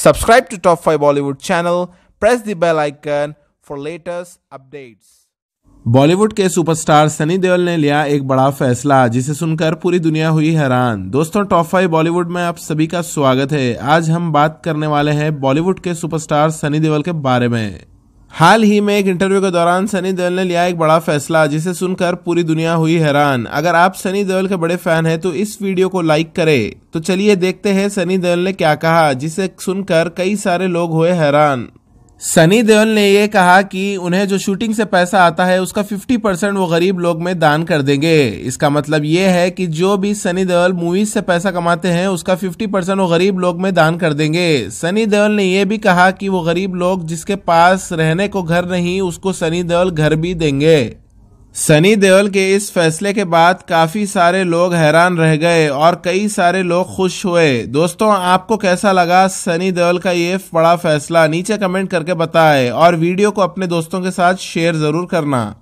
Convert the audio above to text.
Subscribe to Top 5 Bollywood channel, press the bell icon for latest updates. Bollywood के superstar Sunny Deol ने लिया एक बड़ा फैसला जिसे सुनकर पूरी दुनिया हुई हैरान। दोस्तों, टॉप 5 बॉलीवुड में आप सभी का स्वागत है। आज हम बात करने वाले हैं बॉलीवुड के सुपरस्टार सनी देओल के बारे में। हाल ही में एक इंटरव्यू के दौरान सनी देओल ने लिया एक बड़ा फैसला जिसे सुनकर पूरी दुनिया हुई हैरान। अगर आप सनी देओल के बड़े फैन हैं तो इस वीडियो को लाइक करें। तो चलिए देखते हैं सनी देओल ने क्या कहा, जिसे सुनकर कई सारे लोग हुए हैरान। सनी देओल ने यह कहा कि उन्हें जो शूटिंग से पैसा आता है उसका 50% वो गरीब लोग में दान कर देंगे। इसका मतलब ये है कि जो भी सनी देओल मूवीज से पैसा कमाते हैं उसका 50% वो गरीब लोग में दान कर देंगे। सनी देओल ने यह भी कहा कि वो गरीब लोग जिसके पास रहने को घर नहीं उसको सनी देओल घर भी देंगे। सनी देओल के इस फैसले के बाद काफ़ी सारे लोग हैरान रह गए और कई सारे लोग खुश हुए। दोस्तों, आपको कैसा लगा सनी देओल का ये बड़ा फैसला? नीचे कमेंट करके बताएं और वीडियो को अपने दोस्तों के साथ शेयर ज़रूर करना।